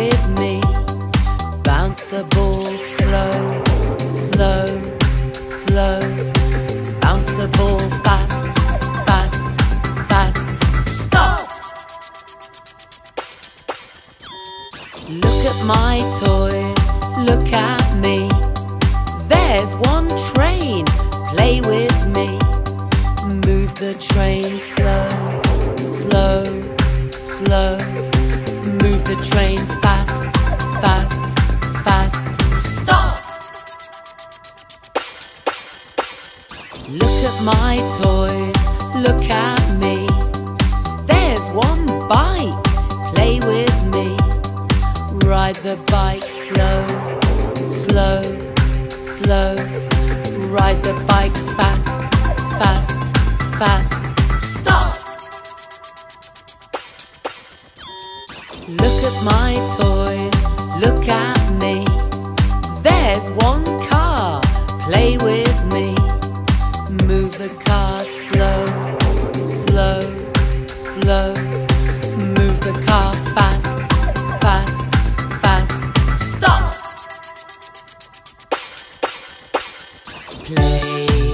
with me. Bounce the ball slow, slow, slow. Bounce the ball fast, fast, fast. Stop! Look at my toys, look at me. There's one train, play with me. Move the train slow, slow, slow. Move the train fast, fast, fast. Stop! Look at my toys, look at me. There's one bike, play with me. Ride the bike slow, slow, slow. Ride the bike fast, fast, fast. Stop! Look at my toys, look at me. There's one car, play with me. Move the car slow, slow, slow. Move the car fast, fast, fast. Stop! Play.